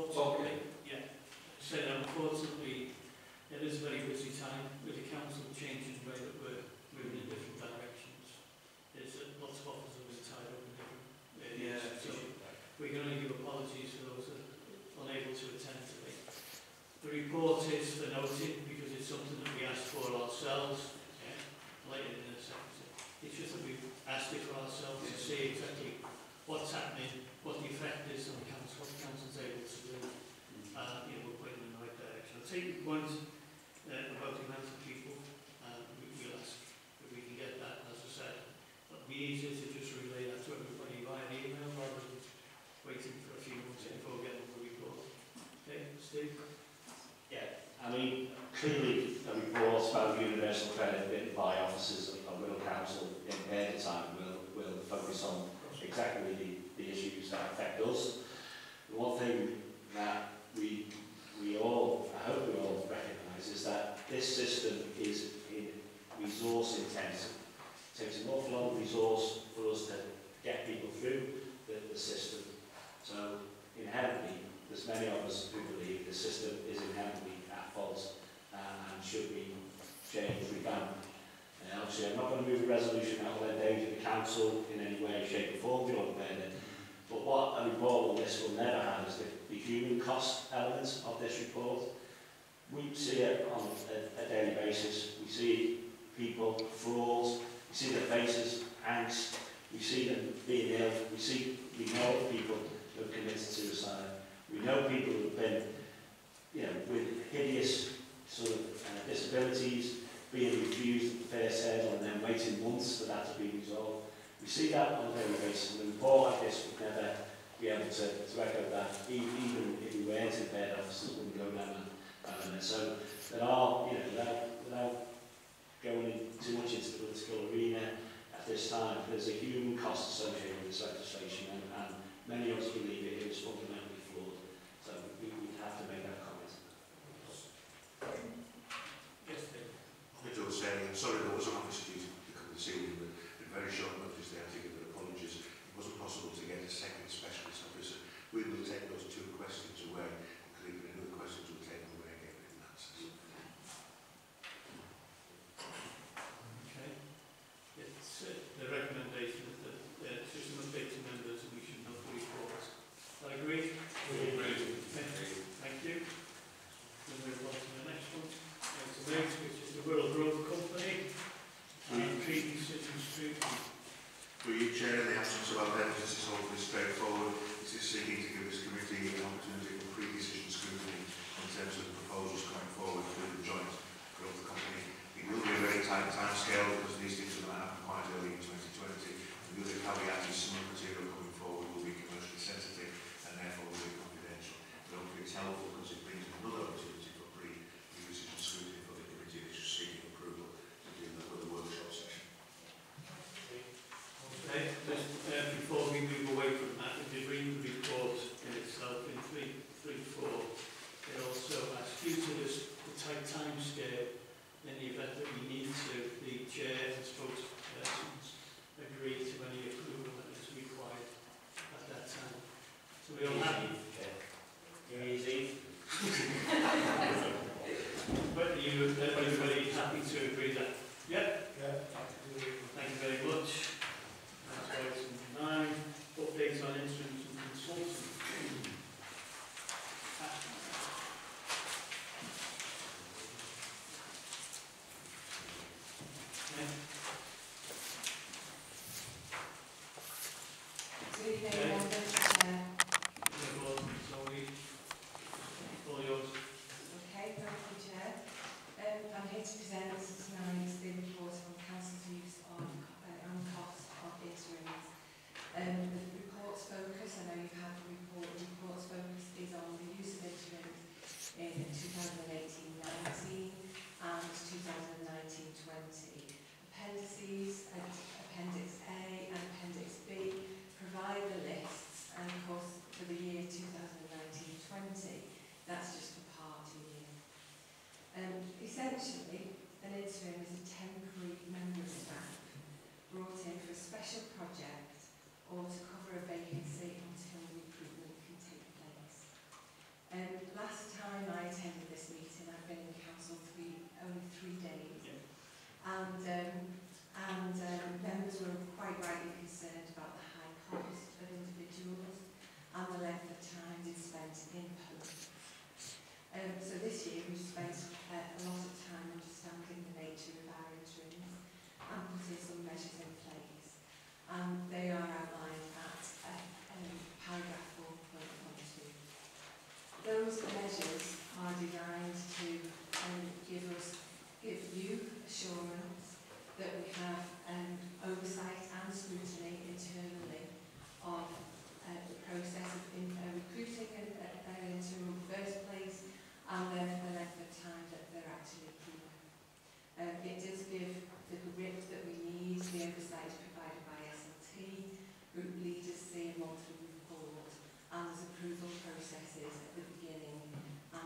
unfortunately, it is a very busy time with the council changing the way that we're moving in different directions. There's lots of offers that we're tied up in different areas, so we can only give apologies for those that are unable to attend today. The report is for noting because it's something that we asked for ourselves later in the sector. It's just that we've asked it for ourselves to see exactly what's happening, what the effect is on the council, what the council is able to do. You know, we're putting in the right direction. I'll take your point about the amount of people. We'll ask if we can get that, as I said. But it'd be easier to just relay that to everybody via email rather than waiting for a few months before we get the report. Okay, Steve? Yeah, I mean, clearly the reports about Universal Credit written by officers of Wirral Council in their time will focus on exactly the issues that affect us. The one thing that we all, I hope we all recognise, is that this system is resource intensive. It takes an awful lot of resource for us to get people through the system. So inherently, there's many of us who believe the system is inherently at fault and should be changed, revamped. Obviously, I'm not going to move a resolution that will endanger the council in any way, shape or form, we don't bear it. But what a report on this will never have is the human cost elements of this report. We see it on a daily basis. We see people, frauds, we see their faces, angst, we see them being ill, we know people who have committed suicide. We know people who have been, with hideous sort of disabilities, being refused at the first hurdle and then waiting months for that to be resolved. We see that on a daily basis, and a report like this would never be able to echo that. Even if we weren't in bed, officers wouldn't go down that element. So there are, without going too much into the political arena at this time, there's a human cost associated with this legislation, and many of us believe it is fundamentally flawed. So we have to make that comment. Yes, David. I was saying, I'm sorry there was an officer to come this evening, but in very short notice there, I think of their apologies. It wasn't possible to get a second specialist officer. We will take those two questions away, and clearly the other questions will take them away again in that sense. Okay. It's the recommendation that the system update to members and we should not report. That agreed? We agree. Thank you. We'll move on to the next one. Next event, which is the Wirral Growth Company. Through you, Chair, in the absence of our benefits is all this straightforward. It is seeking to give this committee an opportunity for pre-decision scrutiny in terms of the proposals coming forward through the joint growth company. It will be a very tight timescale because these things are going to happen quite early in 2020. The other caveat is some of the material coming forward will be commercially sensitive and therefore will be confidential. But hopefully it's helpful because it brings another opportunity for pre-decision scrutiny for the committee which is seeking approval to do that with a workshop session. Okay, before we move away from that, if you read the report in itself in 3.4, it also asks due to this tight time scale, in the event that we need to, the chair and spokespersons agree to any approval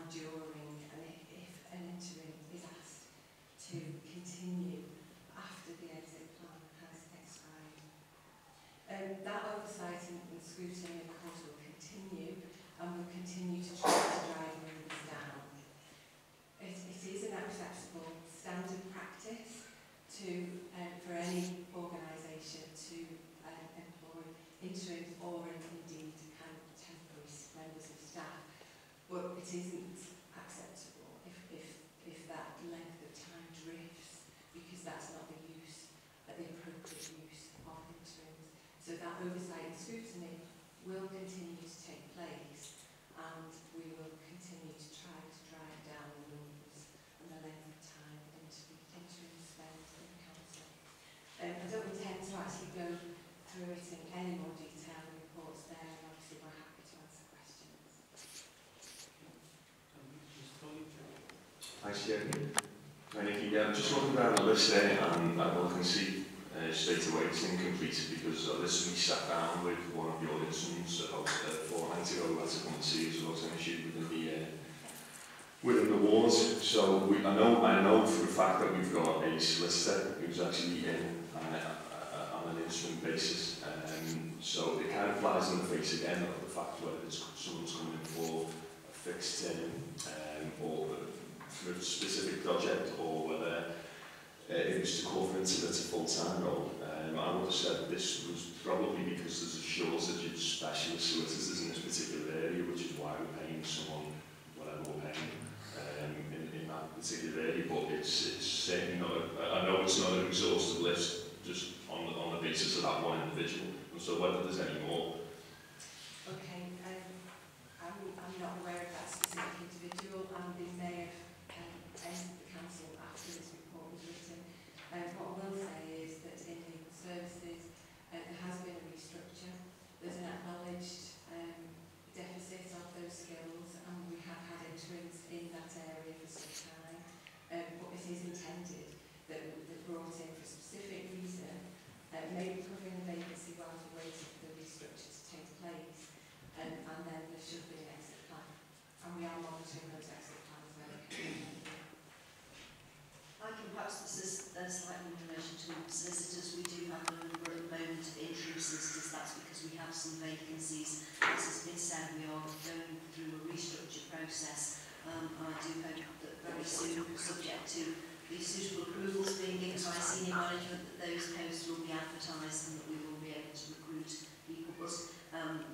during, and if an interim is asked to continue after the exit plan has expired. That oversight and scrutiny, of course, will continue, and we'll continue to try to drive things down. It is an acceptable standard practice for any organisation to employ interims or indeed kind of temporary members of staff, but it isn't acceptable if that length of time drifts, because that's not the use, the appropriate use of interims. So that oversight and scrutiny will continue to take place, and we will continue to try to drive down the rules and the length of time interim spent in the council. I don't intend to actually go through it in any more detail in reports there, and obviously we're happy to answer questions. Thanks, Jeremy. Hi, Nikki. Yeah, I'm just looking down the list there, and I can see straight away it's incomplete, because this week sat down with one of the audiences about 4 nights ago. We had to come and see us about an issue within the wards. So I know for the fact that we've got a solicitor who's actually in on an instrument basis, so it kind of flies in the face again of the fact whether it's someone's coming in for a fixed term or for a specific project, or whether it was to cover into a full-time role. I would have said this was probably because there's a shortage of specialist solicitors in this particular area, which is why we're paying someone whatever we're paying in that particular area. But it's certainly not. I know it's not an exhaustive list, just on the basis of that one individual. And so whether there's any more. Okay, I'm not aware of that specific individual, and the mayor and the council after this report was written. What I will say is that in legal services there has been a restructure. There's an acknowledged deficit of those skills, and we have had interns in that area for some time. But it is intended that they're brought in for a specific reason, maybe covering the vacancy while we're waiting for the restructure to take place, and then there should be an exit plan. And we are monitoring those exit plans where they can. I can perhaps assist slightly in relation to solicitors. We do have a number at the moment of interim solicitors. That's because we have some vacancies. As has been said, we are going through a restructure process. I do hope that very soon, subject to the suitable approvals being given by senior management, that those posts will be advertised and that we will be able to recruit people. But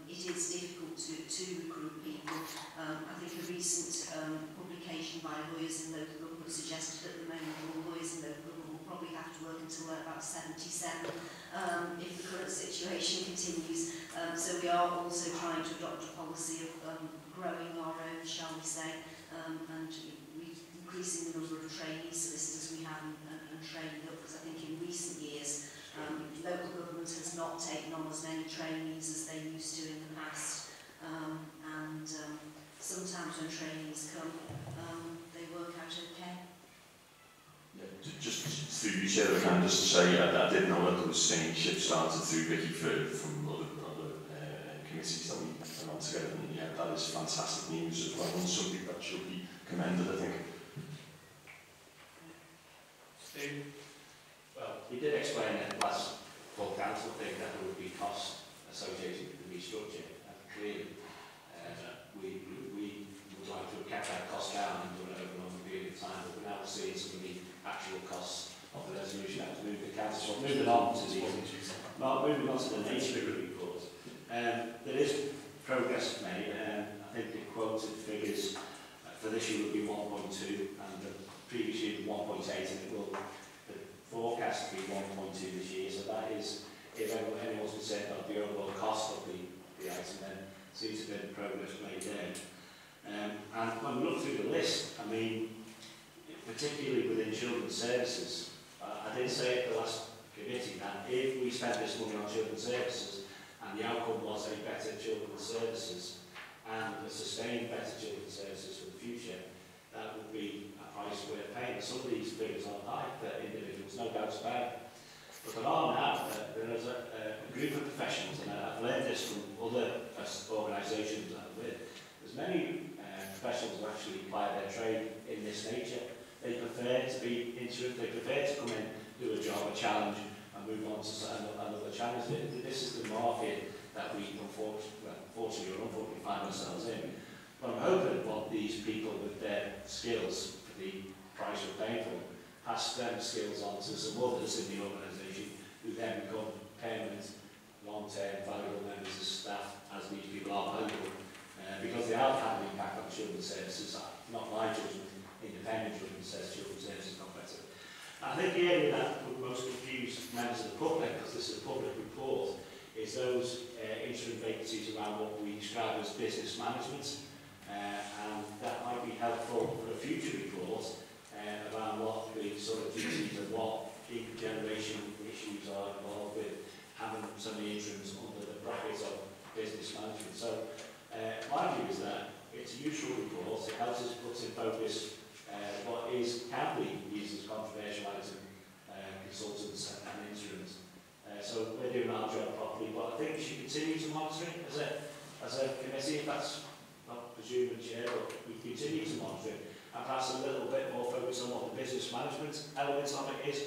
it is difficult to recruit people. I think a recent publication by lawyers in local suggested at the moment all lawyers in local government will probably have to work until about 77 if the current situation continues. So we are also trying to adopt a policy of growing our own, shall we say, and increasing the number of trainee solicitors we have and training up, because I think in recent years local government has not taken on as many trainees as they used to in the past, and sometimes when trainees come, okay. Yeah, just through you, Chair, I can just say I didn't know that there was traineeship started through Vicky from other committees that we came on together, and yeah, that is fantastic news as well, and something that should be commended, I think. Steve? Well, we did explain at the last full council thing that there would be costs associated with the restructure, and clearly we would like to have kept that cost down and done it over time, but we're now seeing some of the actual costs of the resolution that moved the council. Moving on to the nature of the report, there is progress made. I think the quoted figures for this year would be 1.2, and the previous year 1.8, and it will the forecast to be 1.2 this year. So that is, if anyone's concerned about the overall cost of the item, then seems to be progress made there. And when we look through the list, I mean, particularly within children's services. I did say at the last committee that if we spent this money on children's services and the outcome was a better children's services and a sustained better children's services for the future, that would be a price worth paying. Some of these figures are high for individuals, no doubt about it. But there are now, there is a group of professionals, and I've learned this from other organisations that I'm with. There's many professionals who actually apply their trade in this nature. They prefer to be interim, they prefer to come in, do a job, a challenge, and move on to another challenge. This is the market that we, unfortunately or unfortunately, find ourselves in. But I'm hoping what these people with their skills, for the price we're paying for, pass them skills on to some others in the organisation who then become permanent, long-term, valuable members of staff, as these people are valuable, because they have had an impact on children's services. Not my judgment, independent judgment says children's services are not better. I think the area that would most confuse members of the public, because this is a public report, is those interim vacancies around what we describe as business management, and that might be helpful for a future report around what the sort of duties and what generation issues are involved with having so many interims under the brackets of business management. So my view is that it's a useful report. It helps us put in focus what can be used as controversial items, consultants and interims. So we're doing our job properly, but I think we should continue to monitor it as a committee, if that's not presuming chair, but we continue to monitor it and perhaps a little bit more focus on what the business management element of it is.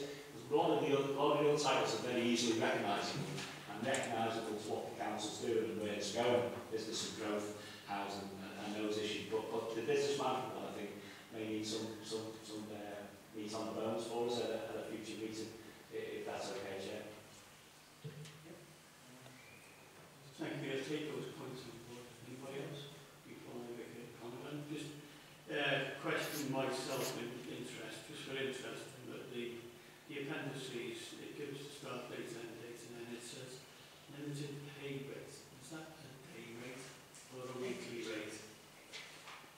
A lot of the other titles are very easily recognisable and recognisable to what the council's doing and where it's going, business and growth, housing and those issues. But the business management one, I think, may need some meat on the bones for us at a future meeting, if that's okay, Chair. Thank you. I'll take those points on board. Anybody else? Before I make a comment, and just question myself in interest, just for interest, that the appendices, it gives the start date, end date, and then it says limited pay rate. Is that a pay rate or a weekly rate?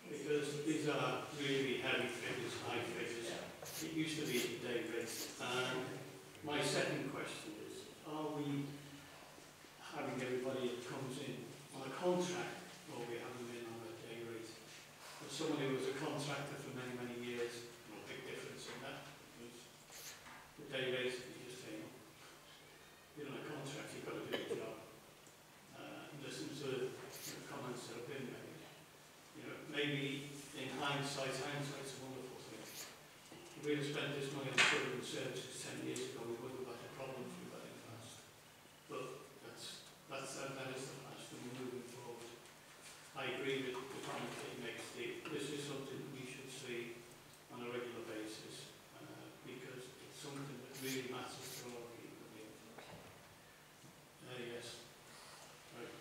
Because these are really heavy figures, high figures. Yeah. It used to be the day rate. My second question is, are we having everybody that comes in on a contract, or we have them in on a day rate? But somebody who was a contractor for many, many years, no big difference in that. The day rate, you just say, you're on a contract, you've got to do the job. Listen to the comments that have been made. You know, maybe in hindsight, hindsight's a wonderful thing. If we had spent this money on children's services 10 years ago, we wouldn't have had a problem if we got it fast. But that is the past, and we're moving forward. I agree with the comment that he makes. This is something we should see on a regular basis, because it's something that really matters to all people. Yes. Right.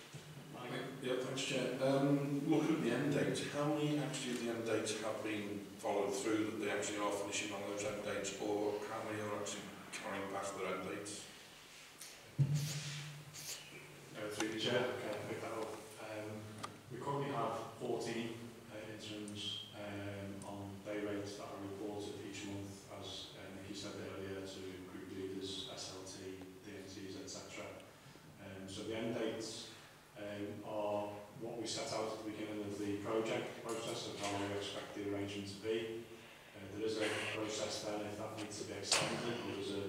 Mike. Yeah, thanks, Chair. Look at the end date. How many actually of the end dates have been followed through, that they actually are finishing on those end dates, or how many are actually carrying past their end dates? Through the chair, I can pick that up. We currently have 14 interims on day rates that are reported each month, as Nikki said earlier, to group leaders, SLT, DMTs, etc. So the end dates are what we set out at the beginning of the project process of how we expect the arrangement to be. There is a process then if that needs to be extended, or there's a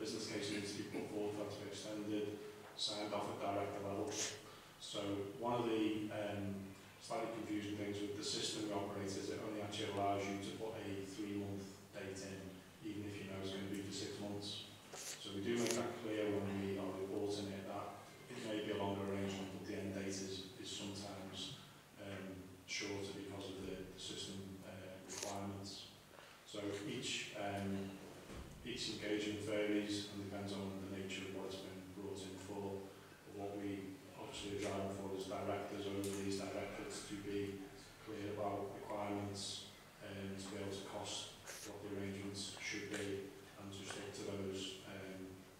business case that needs to be put forward for that to be extended, signed off at director level. So one of the slightly confusing things with the system we operate is it only actually allows you to put a 3-month date in, even if you know it's going to be for 6 months. So we do make that clear when we are reporting it, that it may be a longer arrangement, but the end date is sometimes shorter because of the system requirements. So each engagement varies and depends on the nature of what it's been brought in for. But what we obviously are driving for is directors over these directorates to be clear about requirements and to be able to cost what the arrangements should be and to stick to those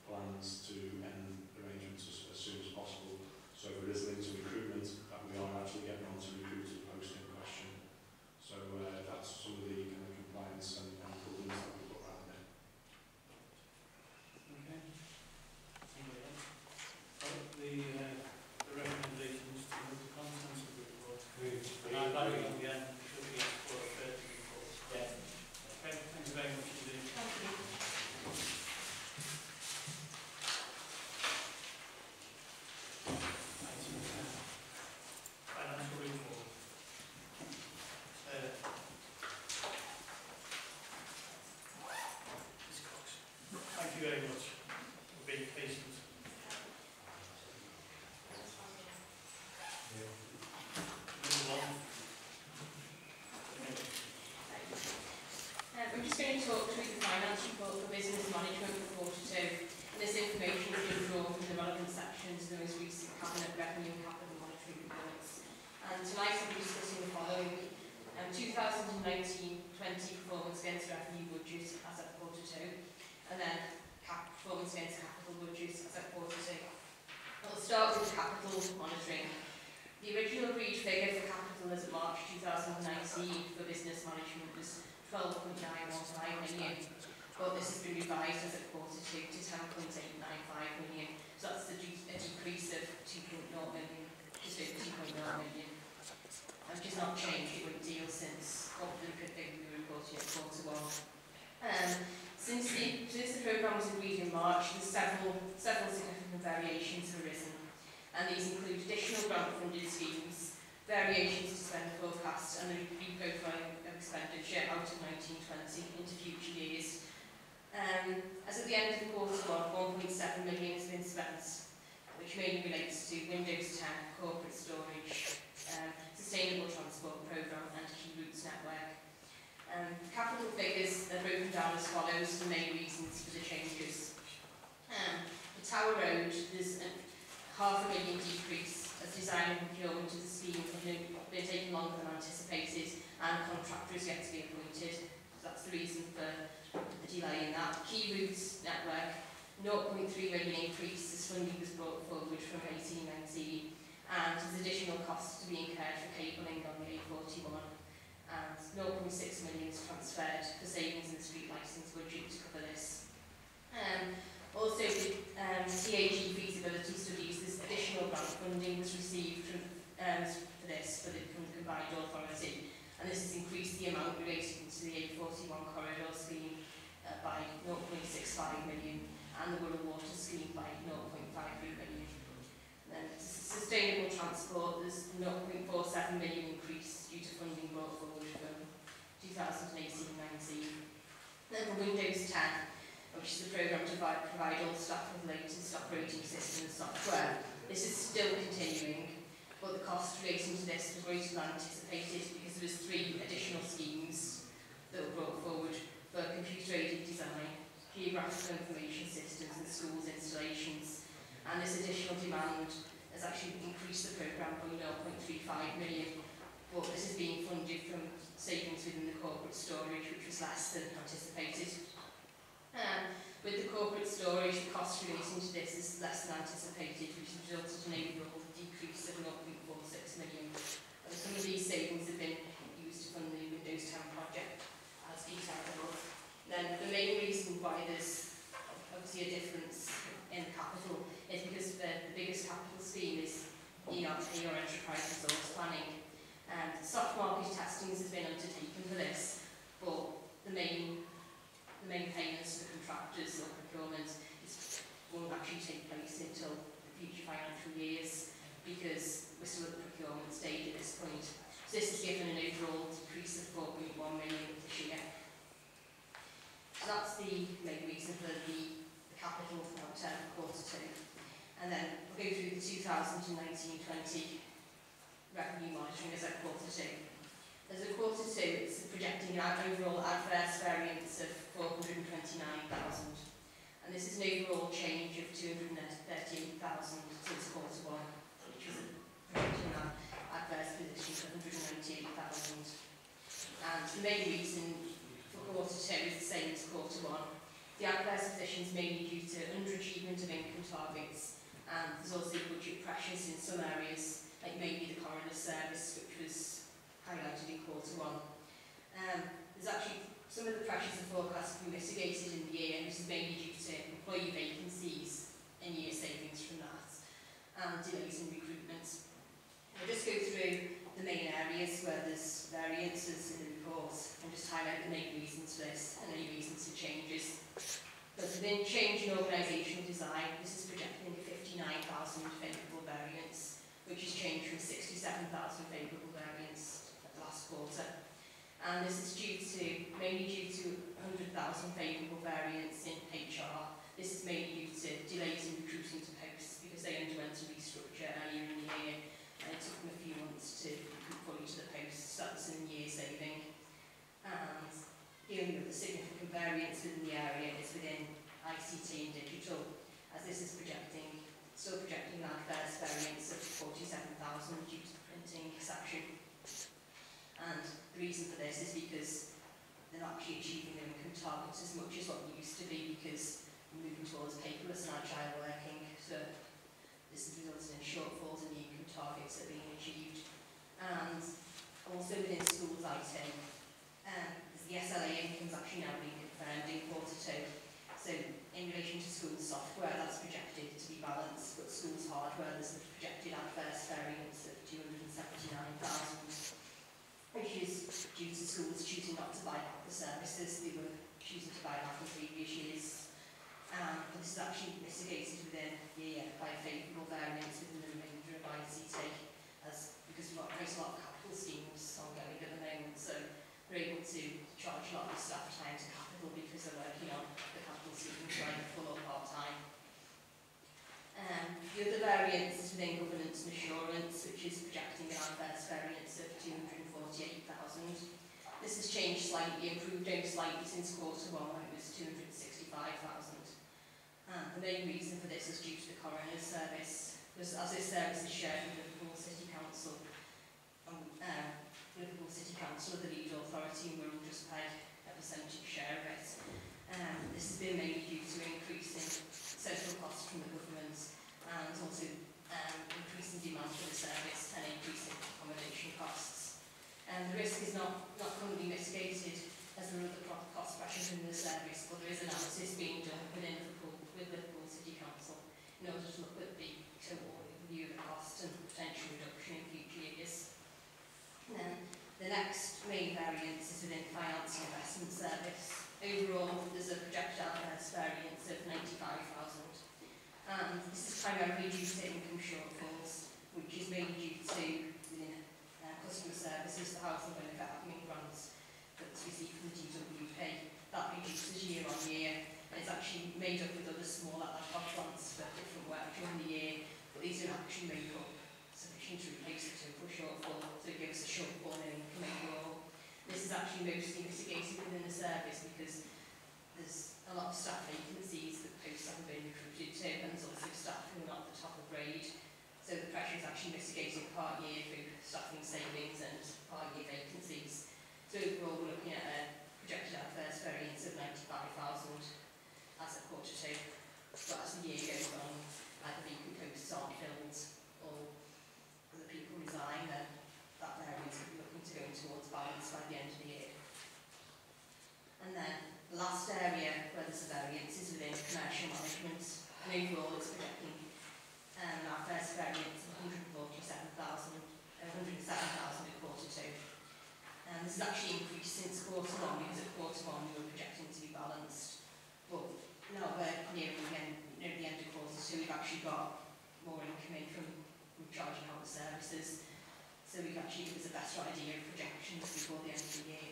plans to end arrangements as soon as possible. So if it is linked to recruitment, that we are actually getting on to recruit to the post in question. So that's some of the kind of compliance and governance that we put around there. Okay. The recommendations to the contents of the report. And I think in the end, should be of revenue capital monetary performance. And tonight I'll be discussing the following: 2019-20 performance against revenue budgets as at quarter two, and then performance against capital budgets as at quarter two. We'll start with capital monitoring. The original agreed figure for capital as of March 2019 for business management was 12.915 million, but this has been revised as at quarter two to 10.895 million, so that's a decrease of 2.0 million, just over 2.0 million. Which has not changed a good deal since what the figure we were reporting at quarter one. Since the programme was agreed in March, several significant variations have arisen, and these include additional grant-funded schemes, variations to spend forecast, and the reprofiling of expenditure out of 1920 into future years. As at the end of quarter one, 1.7 million has been spent, which mainly relates to Windows 10, corporate storage, sustainable transport programme and Key Routes network. Capital figures are broken down as follows, the main reasons for the changes. The Tower Road, there's a £500,000 decrease as design and procurement of the scheme have been taking longer than anticipated and contractors yet to be appointed. So that's the reason for the delay in that. Key Routes network, 0.3 million increase as funding was brought forward from 1819. And there's additional costs to be incurred for cabling on the A41, and 0.6 million is transferred for savings in the street licence budget to cover this. Also, the TAG feasibility studies, this additional grant funding was received for this from the combined authority, and this has increased the amount relating to the A41 corridor scheme by 0.65 million and the Wirral Water scheme by 0.53 million. Sustainable transport, there's 0.47 million increase due to funding brought forward from 2018-19. Then the Windows 10, which is the programme to provide all staff with the latest operating system and software. This is still continuing, but the cost relating to this was greater than anticipated because there was 3 additional schemes that were brought forward for computer-aided design, geographical information systems and schools installations. And this additional demand has actually increased the programme by 0.35 million, but this is being funded from savings within the corporate storage, which was less than anticipated. With the corporate storage, the cost relating to this is less than anticipated, which resulted in an overall decrease of 0.46 million. And some of these savings have been used to fund the Windows 10 project, as detailed above. Then the main reason why there's obviously a difference in capital is because the biggest capital scheme is ERP or enterprise resource planning. Soft market testing has been undertaken for this, but the main payments for contractors or procurement won't actually take place until the future financial years because we're still at the procurement stage at this point. So this has given an overall decrease of 4.1 million this year. So that's the main reason for the capital for quarter two. And then we'll go through the 2019-20 revenue monitoring as at quarter two. As at quarter two, it's projecting an overall adverse variance of 429,000. And this is an overall change of 238,000 since quarter one, which was projecting an adverse position of 198,000. And the main reason for quarter two is the same as quarter one. The adverse position is mainly due to underachievement of income targets, and there's also budget pressures in some areas, like maybe the coroner's service, which was highlighted in quarter one. There's actually some of the pressures are forecast to be mitigated in the year, and this is mainly due to employee vacancies and year savings from that, and delays in recruitment. I'll just go through the main areas where there's variances in the report and just highlight the main reasons for this and any reasons for changes. But within change in organisational design, this is projecting a 59,000 favourable variance, which has changed from 67,000 favourable variance at the last quarter. And this is mainly due to 100,000 favourable variance in HR. This is mainly due to delays in recruiting to posts because they underwent a restructure earlier in the year. It took them a few months to fully to the post, so that's in year saving. And the only other significant variance within the area is within ICT and digital, as this is still projecting an adverse rates of 47,000 due to the printing exception. And the reason for this is because they're not actually achieving their income targets as much as what they used to be, because we're moving towards paperless and agile working. So this has resulted in shortfalls in the income targets that are being achieved. And also within schools IT, the SLA income is actually now being confirmed in Q2. So in relation to school software, that's projected to be balanced, but schools hardware, there's a projected adverse variance of 279,000, which is due to schools choosing not to buy out the services they were choosing to buy out in previous years. But this is actually mitigated within the year by a favourable variance within the remainder of ICT, because we've got quite a lot of capital schemes ongoing at the moment, so we're able to charge a lot of staff time to capital because they're working on the capital scheme trying to full or part time. The other variance is within governance and assurance, which is projecting an adverse variance of 248,000. This has changed slightly, improved over slightly since Q1 when it was 265,000. The main reason for this is due to the coroner's service, because as this service is shared with Liverpool City Council, Liverpool City Council are the lead authority and we'll just pay a percentage share of it. This has been mainly due to increasing social costs from the government and also increasing demand for the service and increasing accommodation costs. The risk is not currently mitigated as there are other cost pressures in the service, but there is analysis being done within Liverpool, with Liverpool City Council in order to look at the total overview of the cost and potential reduction in future years. The next main variance is within finance and investment service. Overall, there's a projected adverse variance of 95,000. This is primarily due to income shortfalls, which is mainly due to customer services, the housing benefit admin grants that's received from the DWP. That reduces year on year, and it's actually made up with other smaller ad hoc grants for different work during the year, but these don't actually make up sufficient to replace the total shortfall, so it gives a shortfall in income overall. This is actually mostly mitigated within the service because there's a lot of staff vacancies that posts haven't been recruited to, and there's also staff who are not at the top of grade. So the pressure is actually mitigated part year through staffing savings and part year vacancies. So overall, we're looking at a projected adverse variance of 95,000 as a Q2. But as the year goes on, either the posts aren't filled or the people resign, then that variance will be looking to go towards balance by the end of the year. And then the last area where there's a variance is within commercial management. And overall, it's projecting our first variance of 147,000 in Q2. And this has actually increased since Q1 because at Q1 we were projecting to be balanced. But now we're near the end of Q2, we've actually got more income in from charging out the services. So we can actually give us a better idea of projections before the end of the year.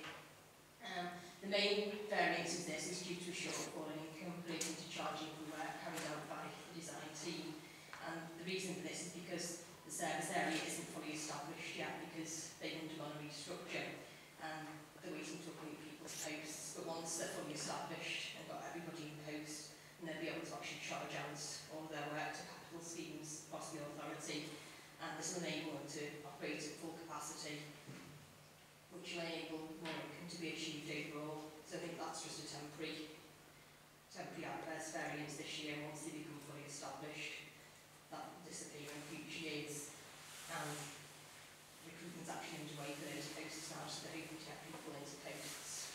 The main variance of this is due to a shortfall in income relating to charging for work carried out by the design team. And the reason for this is because the service area isn't fully established yet because they've undergone a restructure and they're waiting to appoint people's posts. But once they're fully established and got everybody in post, and they'll be able to actually charge out all their work to capital schemes across the authority. And this will enable them to operate at full capacity, which will enable more income to be achieved overall. So I think that's just a temporary adverse variance this year. Once they become fully established, that will disappear in future years. Recruitment's actually underway for those posts now, so they're hoping to get people into posts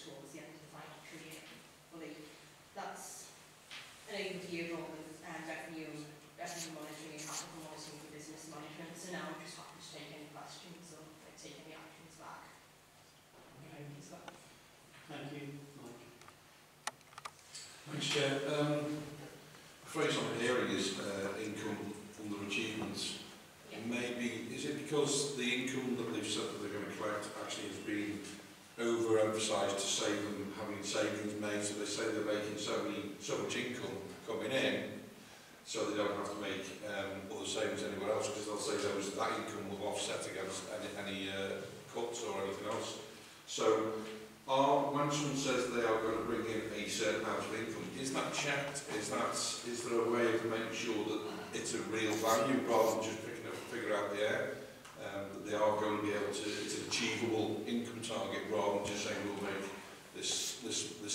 towards the end of the financial year. That's an overview of all the revenue monitoring and capital monitoring for business management. So now I'm just happy to take any questions or take any actions back. Thank you, Mike. Thanks, Chair. The phrase I'm hearing is income underachievements. Yeah. Maybe, is it because the income that they've said that they're going to collect actually has been overemphasised to save them having savings made, so they say they're making so much income coming in, so they don't have to make other savings anywhere else, because they'll say that income will offset against any cuts or anything else. So Manson says they are going to bring in a certain amount of income. Is that checked? Is there a way of making sure that it's a real value rather than just picking up a figure out the air? That they are going to be able to, it's an achievable income target rather than just saying we'll make this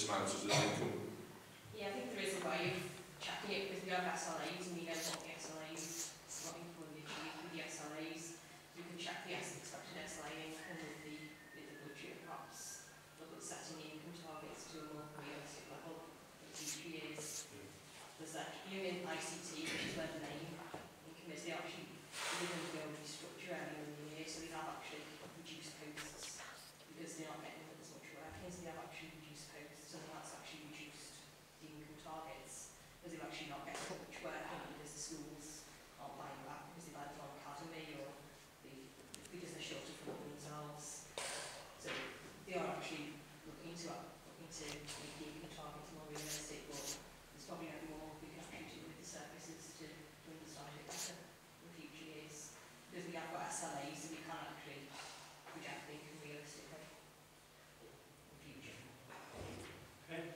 amount as an income. Yeah, I think there is a way of checking it because we have SLAs and we know what the SLAs, what income we achieve with the SLAs. You can check the expected SLA income with the budget perhaps. Look at setting the income targets to a more realistic level for each year. There's that human ICT, which is where the name income is, the option within the restructure earlier in the year, so we have actually reduced posts because they're not getting as much work in, so we have actually reduced posts, and that's actually reduced the income targets because they've actually not getting as much work in because the schools aren't buying that because they've either gone to academy or because they're sheltered from themselves. So they are actually looking to make the income targets more realistic, but there's probably no more we can actually do with the services to understand it better in future years. Because we have got SLAs and we can't actually project the income realistically in the future. Okay.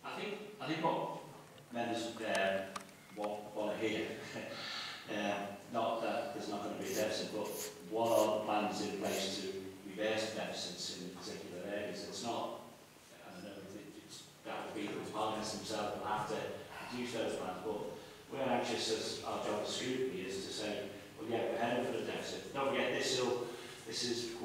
I think what members want to hear, not that there's not going to be a deficit, but what are the plans in place to reverse deficits in particular areas? It's not, I don't know, that would be the parliaments themselves will have to reduce those plans, but we're anxious as our job as scrutiny is to say, well, yeah, we're heading for the deficit. Don't forget, this is Q2,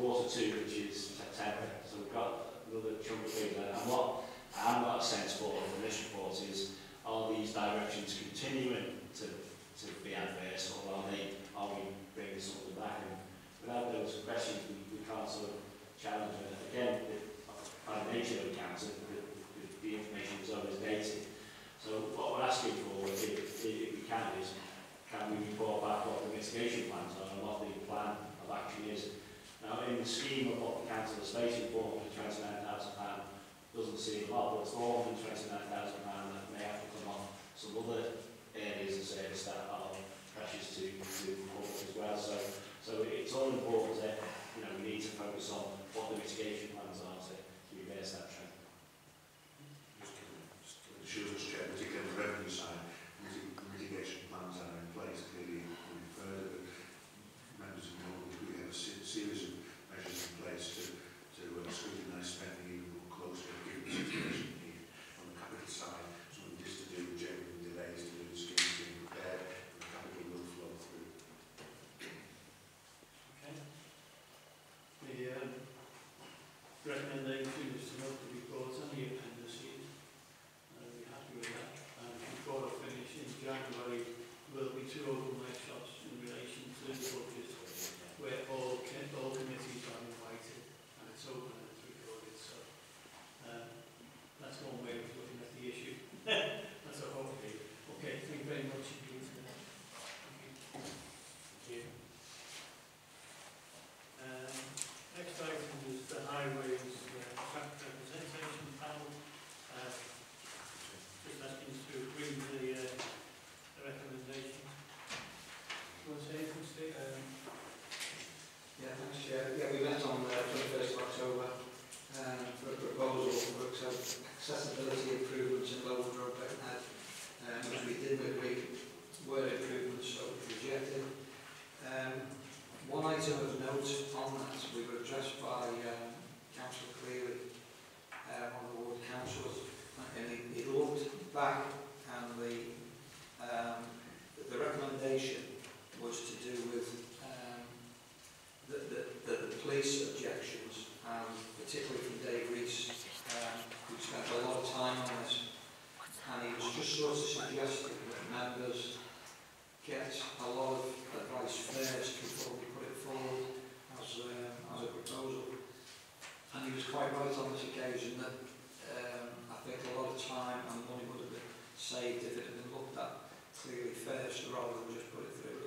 which is September, so we've got another chunk of things there. And what I haven't got a sense for in this report is, are these directions continuing to be adverse, or are we bringing something back? And without those questions, we can't sort of challenge it. Again, by the nature of the council, the information is always dated. So what we're asking for, if we can, is can we report back what the mitigation plans are and what the plan of action is? Now, in the scheme of what the council is facing, £429,000 doesn't seem a lot, but it's £429,000 that may have to come off some other areas of service that are precious to the public as well. So it's all important that we need to focus on what the mitigation plans are to reverse that trend. Just to check, particularly on the revenue side, mitigation plans are in place, clearly going further, but members of the knowledge we have a series of measures in place to scrutinise spending even more closely given the situation need on the capital side. So we just to do with genuine delays to do the schemes being prepared, and the capital will flow through. Okay. The recommendation is to note the reports and the appendices. I'd be happy with that. And before I finish in January, will be two open workshops in relation to the budget where all committees are invited and it's open and it's recorded. So that's one way of looking at the issue. That's a whole thing. Okay, thank you very much indeed for that. Thank you. Next item is the highways representation panel. Just asking us to agree with the recommendation. Do you want to say anything, Steve? Yeah, thanks, Chair. Yeah, we met on the 21st of October for a proposal for accessibility improvements in Lower Road, Becknad, which we didn't agree were improvements, so we rejected. One item of note on that, we were addressed by Councillor Cleary, one of the ward councillors. And he looked back, and the recommendation was to do with the police objections, and particularly from Dave Rees, who spent a lot of time on this. And he was just sort of suggesting that members get a lot of advice first before we put it forward as a proposal. And he was quite right on this occasion that. I think a lot of time and money would have been saved if it had been looked at clearly first rather than just put it through.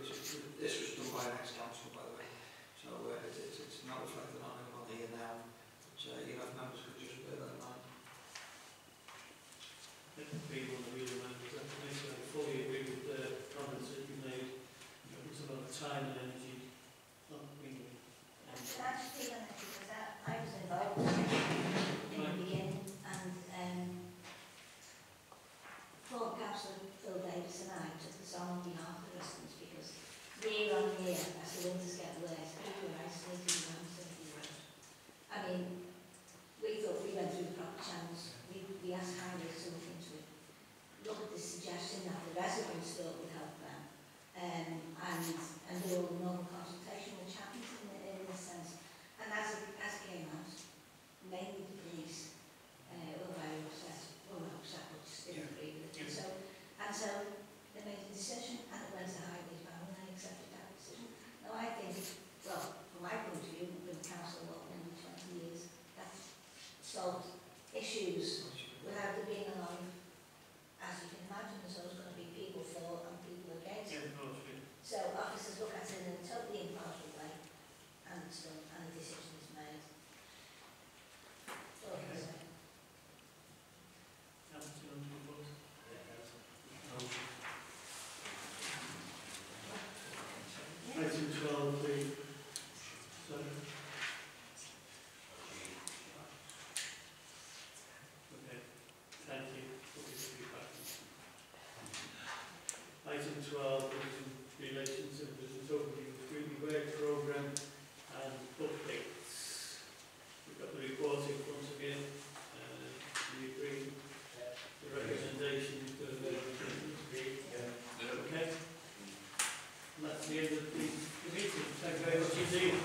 This was done by an ex-council, by the way, so it's not reflected on anyone here now. But if members could just bear that in mind. I think the people that we reminded I fully agree with the comments that you made. It was a lot of time and energy. Not being. I was the end of the meeting. Thank you very much indeed.